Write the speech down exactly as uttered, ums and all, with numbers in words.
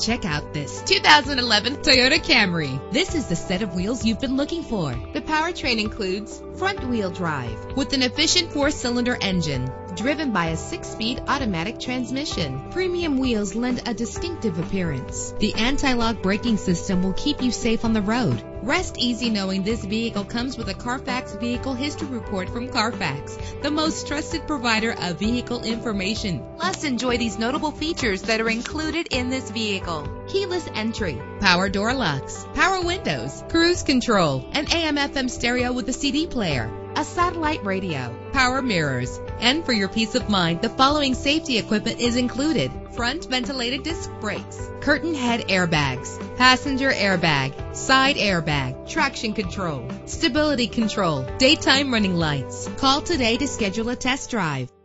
Check out this two thousand eleven Toyota Camry. This is the set of wheels you've been looking for. The powertrain includes front-wheel drive with an efficient four-cylinder engine driven by a six-speed automatic transmission. Premium wheels lend a distinctive appearance. The anti-lock braking system will keep you safe on the road. Rest easy knowing this vehicle comes with a Carfax Vehicle History Report from Carfax, the most trusted provider of vehicle information. Plus, enjoy these notable features that are included in this vehicle: keyless entry, power door locks, power windows, cruise control, an A M F M stereo with a C D player, a satellite radio, power mirrors, and for your peace of mind, the following safety equipment is included: front ventilated disc brakes, curtain head airbags, passenger airbag, side airbag, traction control, stability control, daytime running lights. Call today to schedule a test drive.